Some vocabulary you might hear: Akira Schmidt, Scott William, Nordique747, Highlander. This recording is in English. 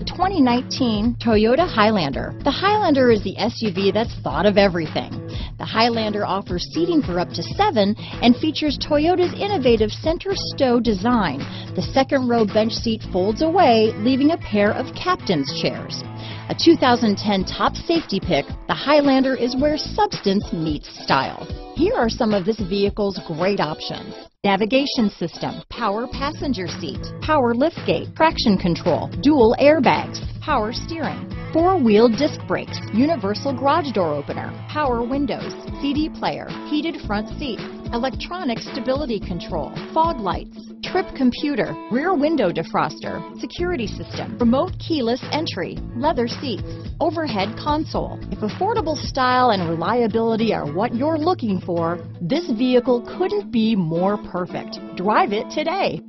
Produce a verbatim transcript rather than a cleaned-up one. The twenty nineteen Toyota Highlander. The Highlander is the S U V that's thought of everything. The Highlander offers seating for up to seven and features Toyota's innovative center stow design. The second row bench seat folds away, leaving a pair of captain's chairs. A two thousand ten top safety pick, the Highlander is where substance meets style. Here are some of this vehicle's great options. Navigation system, power passenger seat, power liftgate, traction control, dual airbags, power steering, four-wheel disc brakes, universal garage door opener, power windows, C D player, heated front seats, electronic stability control, fog lights, trip computer, rear window defroster, security system, remote keyless entry, leather seats, overhead console. If affordable style and reliability are what you're looking for, this vehicle couldn't be more perfect. Drive it today.